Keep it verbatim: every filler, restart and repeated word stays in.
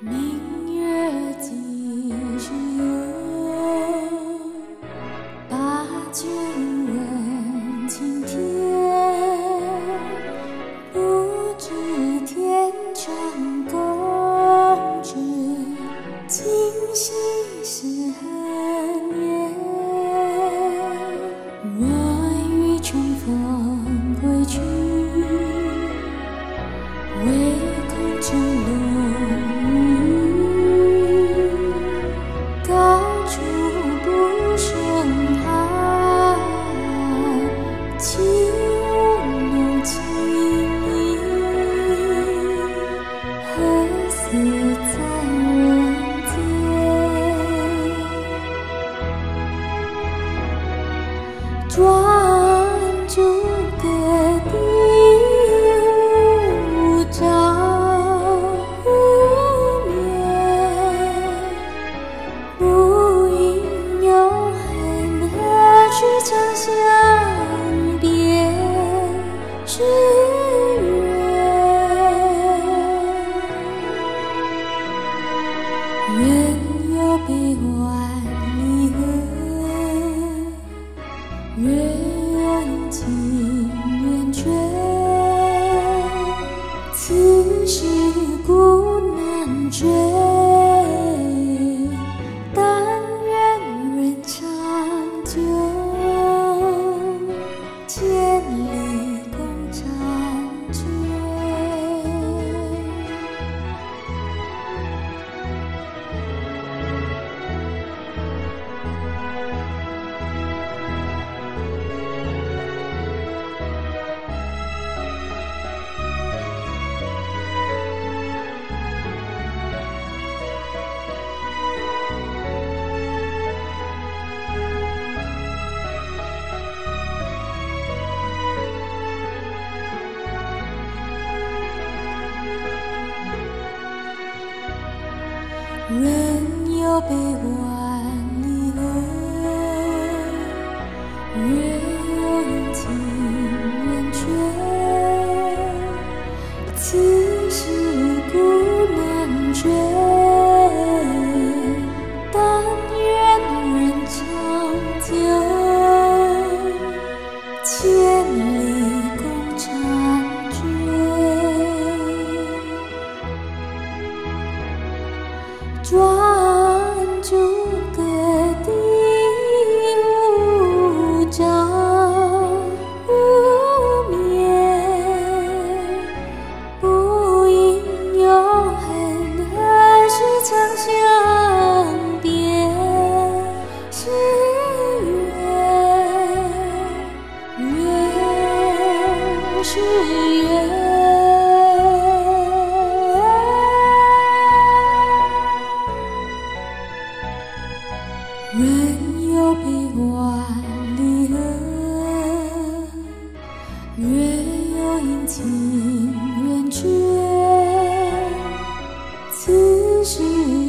明月几时有？把酒问青天。不知天长共知，今夕是何年？我欲乘风归去，唯恐城楼。 人有悲欢离合，月有阴晴圆缺，此事古难追。但愿人长久，千里共婵娟。 转朱阁第五朝无眠，不应有恨，何须长相别时圆，圆是圆。人有悲欢离合，月有阴晴圆缺，此事。